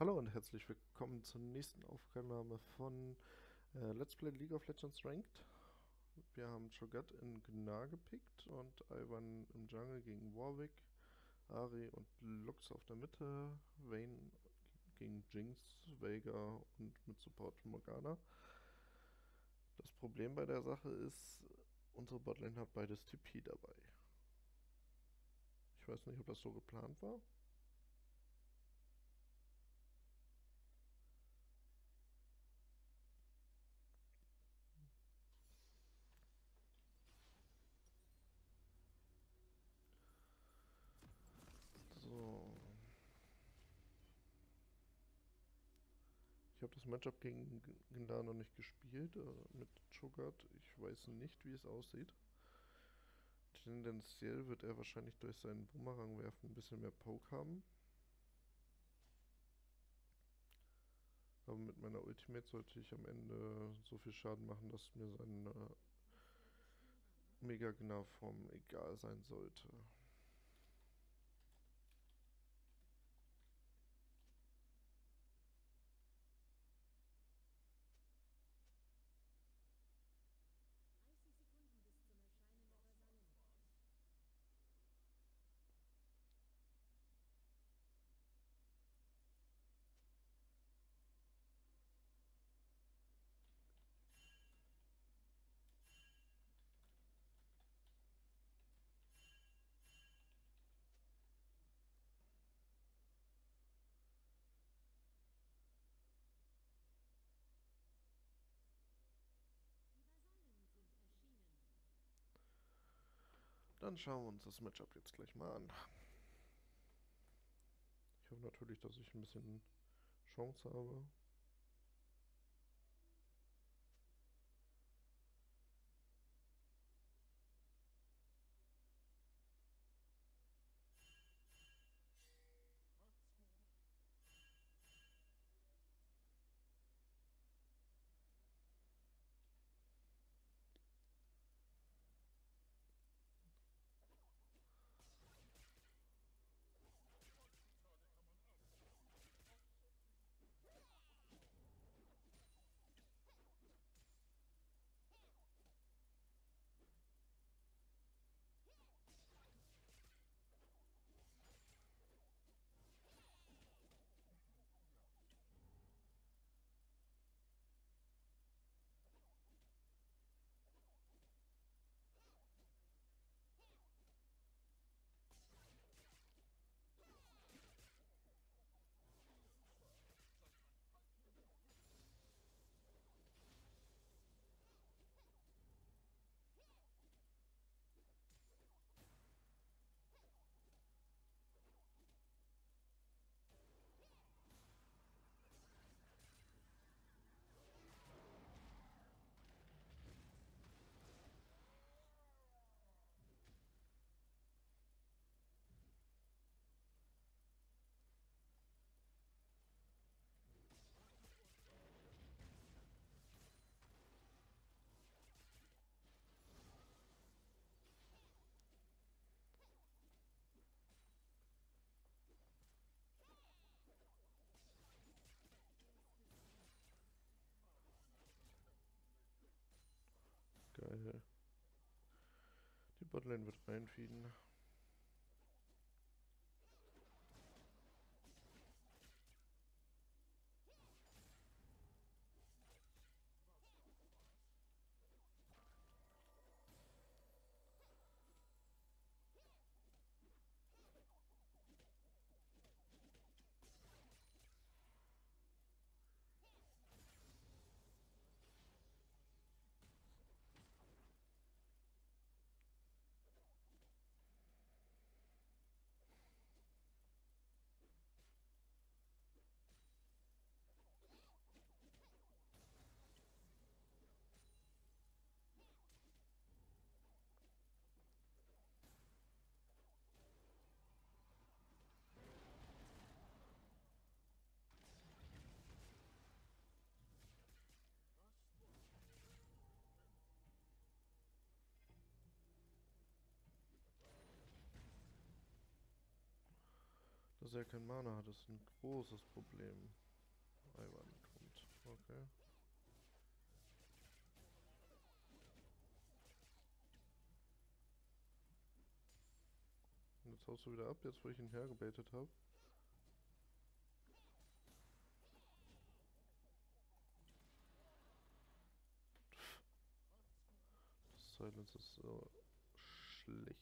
Hallo und herzlich willkommen zur nächsten Aufnahme von Let's Play League of Legends Ranked. Wir haben Cho'Gath in Gnar gepickt und Ivan im Jungle gegen Warwick, Ari und Lux auf der Mitte, Vayne gegen Jinx, Vega und mit Support Morgana. Das Problem bei der Sache ist, unsere Botlane hat beides TP dabei. Ich weiß nicht, ob das so geplant war. Ich habe das Matchup gegen Gnar noch nicht gespielt, mit Cho'Gath. Ich weiß nicht, wie es aussieht. Tendenziell wird er wahrscheinlich durch seinen Boomerang werfen ein bisschen mehr Poke haben. Aber mit meiner Ultimate sollte ich am Ende so viel Schaden machen, dass mir seine Mega-Gnar-Form egal sein sollte. Dann schauen wir uns das Matchup jetzt gleich mal an. Ich hoffe natürlich, dass ich ein bisschen Chance habe. Geil. Die Botlane wird reinfeeden. Dass er kein Mana hat, ist ein großes Problem. Ivan kommt. Okay. Und jetzt haust du wieder ab, jetzt wo ich ihn hergebaitet habe. Das Silence ist so schlecht.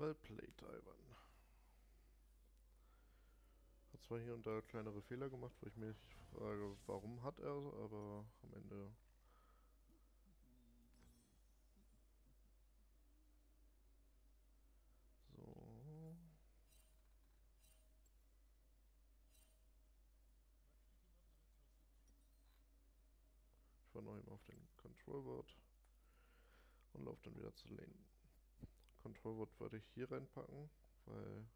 Well played, Ivan. Hat zwar hier und da kleinere Fehler gemacht, wo ich mich frage, warum hat er, aber am Ende... So... Ich war noch eben auf den Control-Word und laufe dann wieder zur Lane. Control-Word würde ich hier reinpacken, weil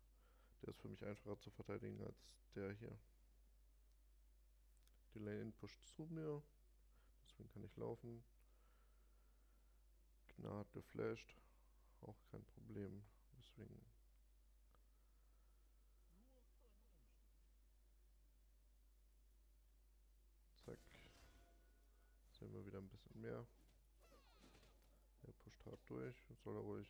der ist für mich einfacher zu verteidigen als der hier. Die Lane pusht zu mir, deswegen kann ich laufen. Gnar hat geflasht, auch kein Problem, deswegen... Zack. Sehen wir wieder ein bisschen mehr. Er pusht hart durch, jetzt soll er ruhig.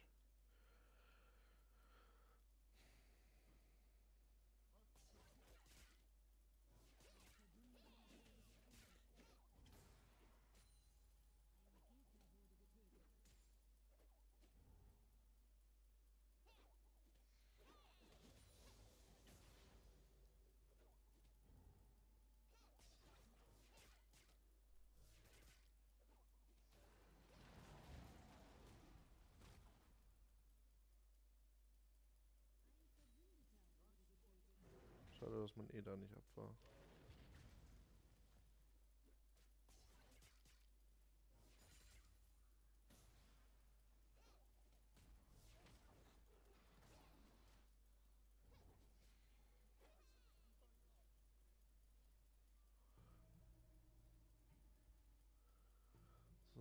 Schade, dass man eh da nicht ab war. So.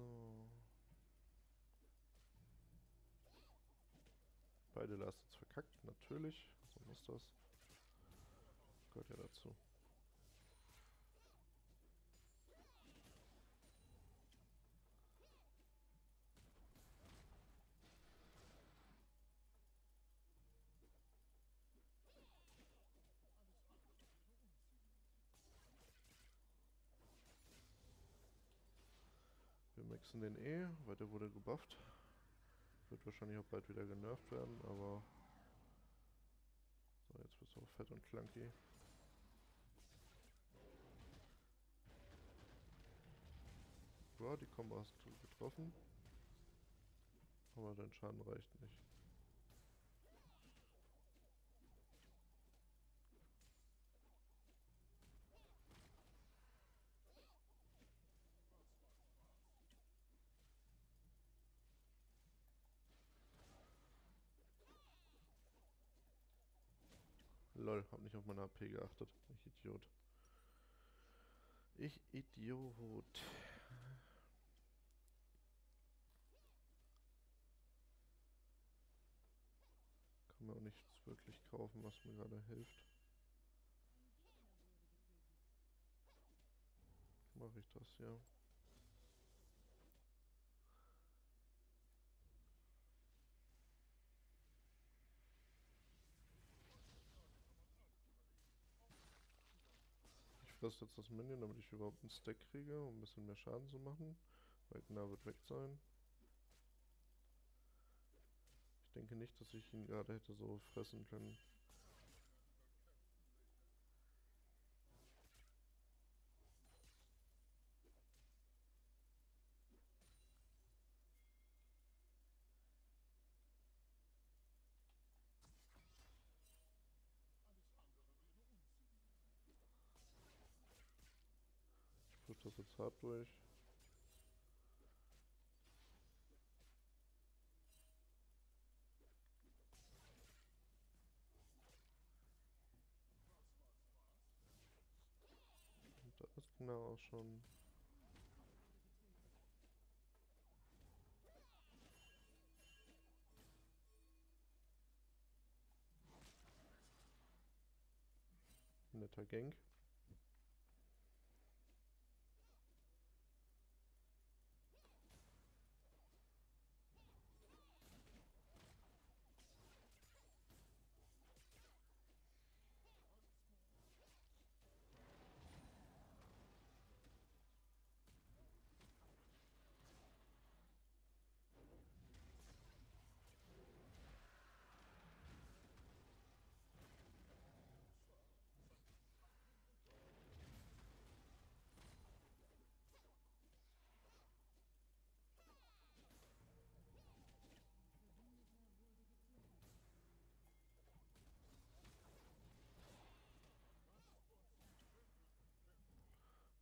Beide Last jetzt verkackt, natürlich. So muss das. Gehört ja dazu. Wir maxen den eh, weil der wurde gebufft. Wird wahrscheinlich auch bald wieder genervt werden, aber... So, jetzt bist du auch fett und clunky. Ja, die Kombo hast du getroffen. Aber dein Schaden reicht nicht. Lol, hab nicht auf meine AP geachtet. Ich Idiot. Ich Idiot. Kann mir auch nichts wirklich kaufen, was mir gerade hilft. Mache ich das, ja. Ich fresse jetzt das Minion, damit ich überhaupt einen Stack kriege, um ein bisschen mehr Schaden zu machen. Wagner wird weg sein. Ich denke nicht, dass ich ihn gerade hätte so fressen können. Ich push das jetzt hart durch. Genau, auch schon. Netter Gank.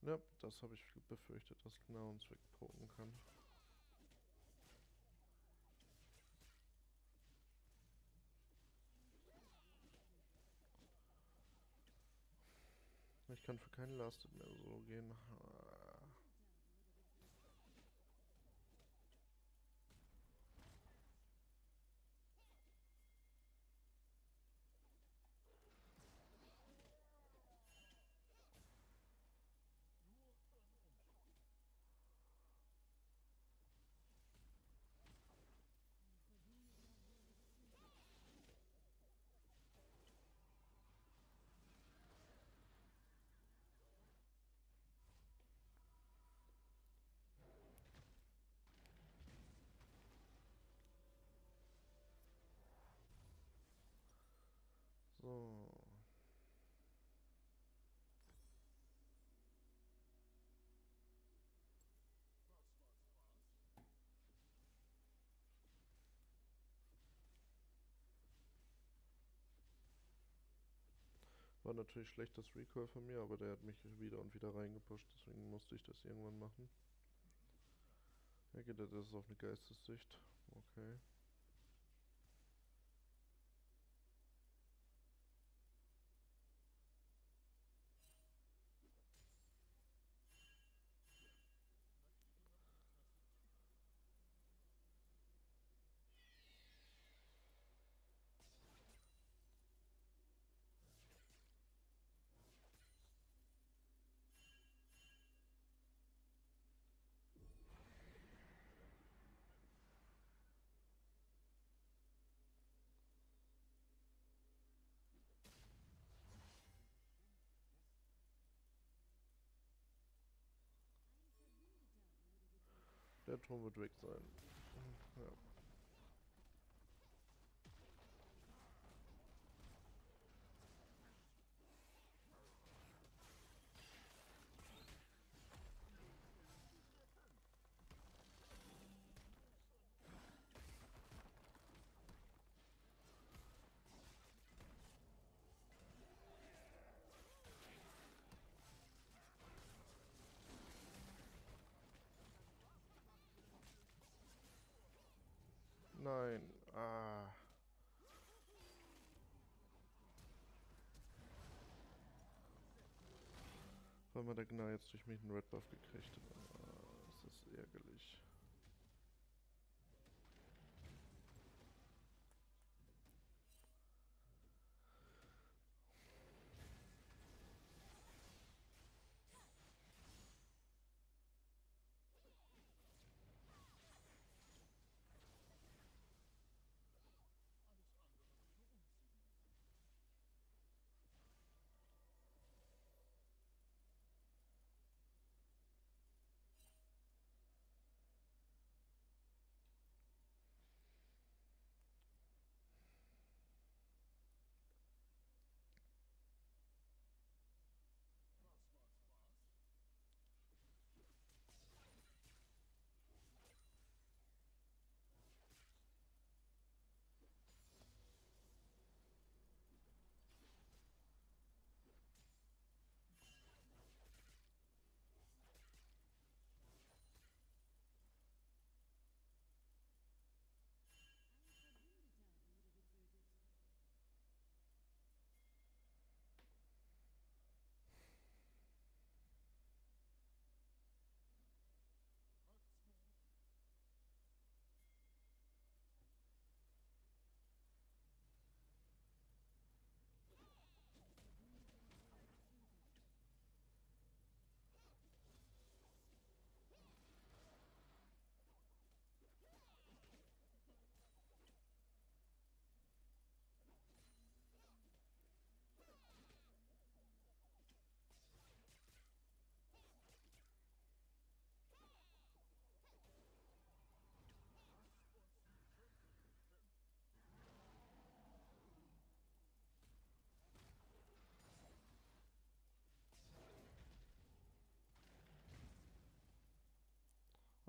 Ja, das habe ich befürchtet, dass Gnar uns wegpoken kann. Ich kann für keinen Lasted mehr so gehen. So. War natürlich schlecht das Recoil von mir, aber der hat mich wieder und wieder reingepusht, deswegen musste ich das irgendwann machen. Ja, geht das ist auf eine Geistessicht. Okay. Der Turm wird weg sein. Ja. Nein, ah. Weil man der Gnar jetzt durch mich einen Red Buff gekriegt hat. Ah, das ist ärgerlich.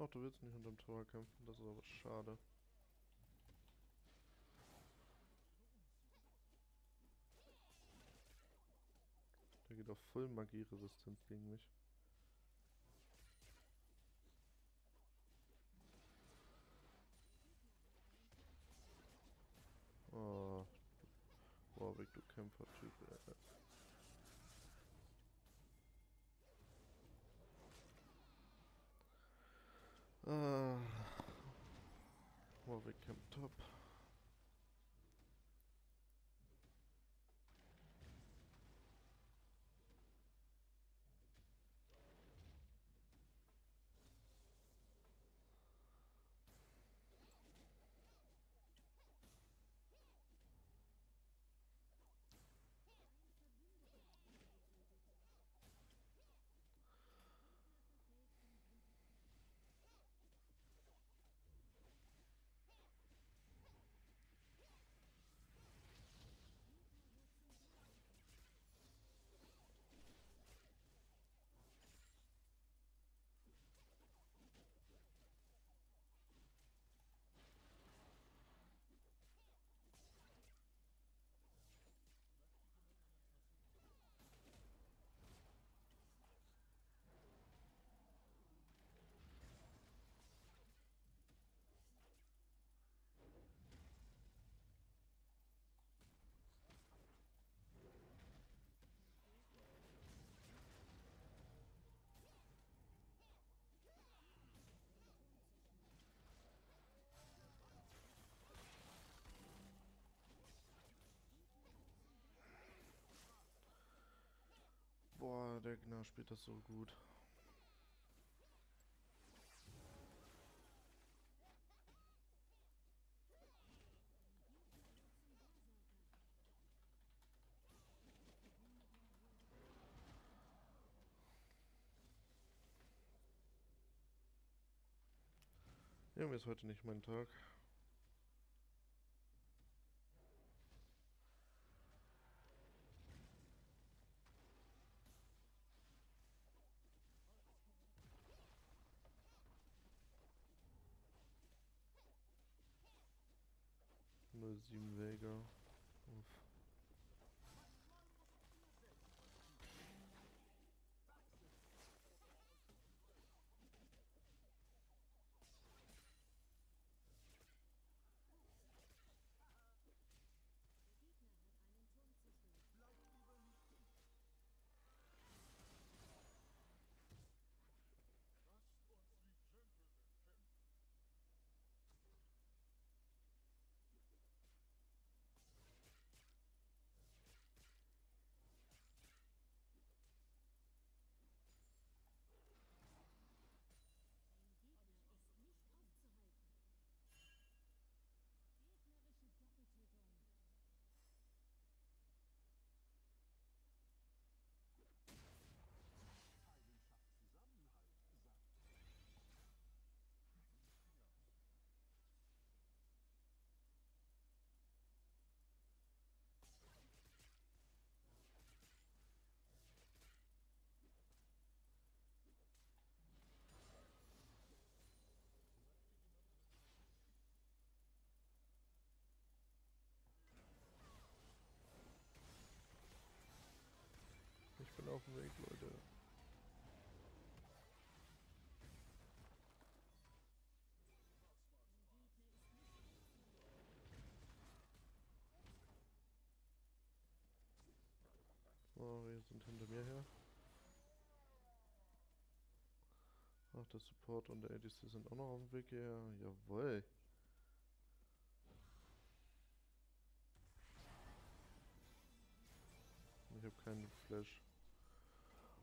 Ach, du willst nicht hinterm Tor kämpfen, das ist aber schade. Der geht auf Full Magieresistenz gegen mich. Oh. Warwick, du Kämpfer-Typ, ey. Warwick kämpft top. Boah, der Gnar spielt das so gut. Irgendwie ist heute nicht mein Tag. Vega. Uff. Ich bin auf dem Weg, Leute. So, wir sind hinter mir her. Ach, der Support und der ADC sind auch noch auf dem Weg her. Jawohl. Ich habe keinen Flash.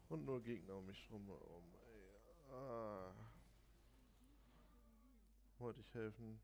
Und nur Gegner um mich rum. Ey. Ah. Wollte ich helfen.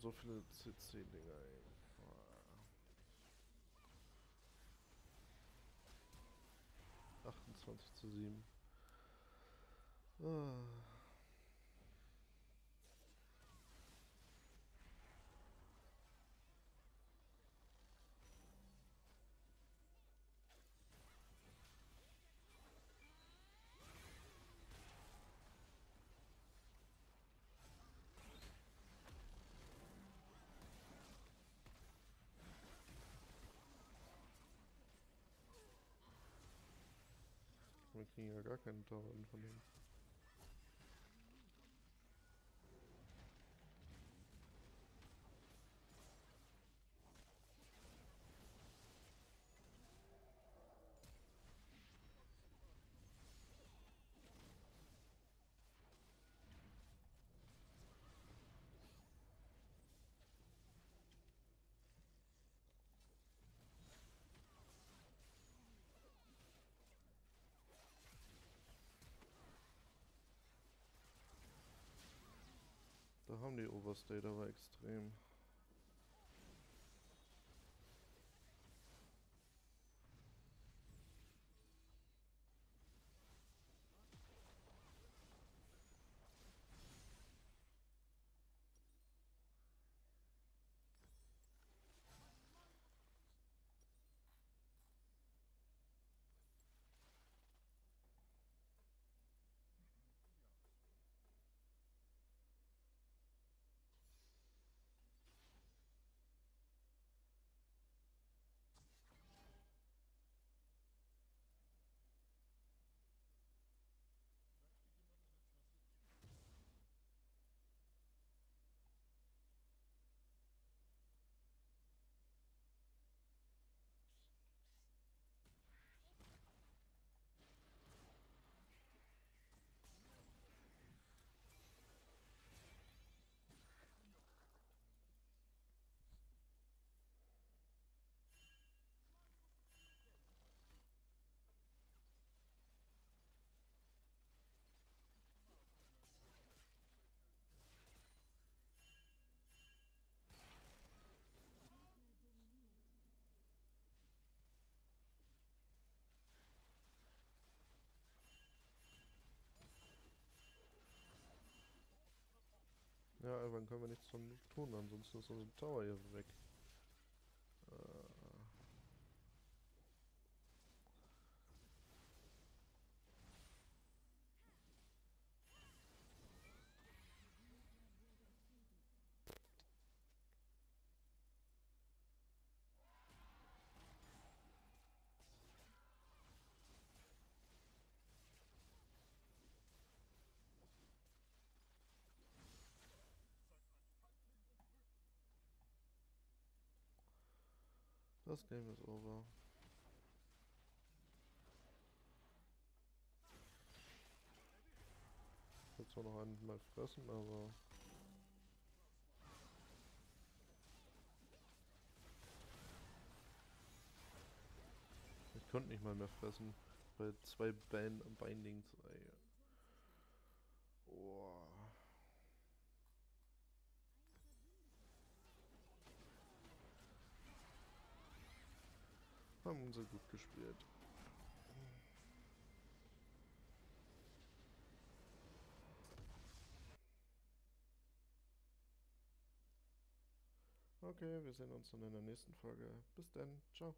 schon so viele CC-Dinger, ey. Boah. 28:7. Ah. Wir kriegen ja gar keinen Tower von denen. Da haben die Overstay, da war extrem. Ja, Ivan, können wir nichts dran tun, ansonsten ist unser Tower hier weg. This game is over. Ich will zwar noch einmal fressen, aber... Ich konnte nicht mal mehr fressen, weil 2 Bindings, ey. Oh. Haben sie gut gespielt. Okay, wir sehen uns dann in der nächsten Folge. Bis dann, ciao.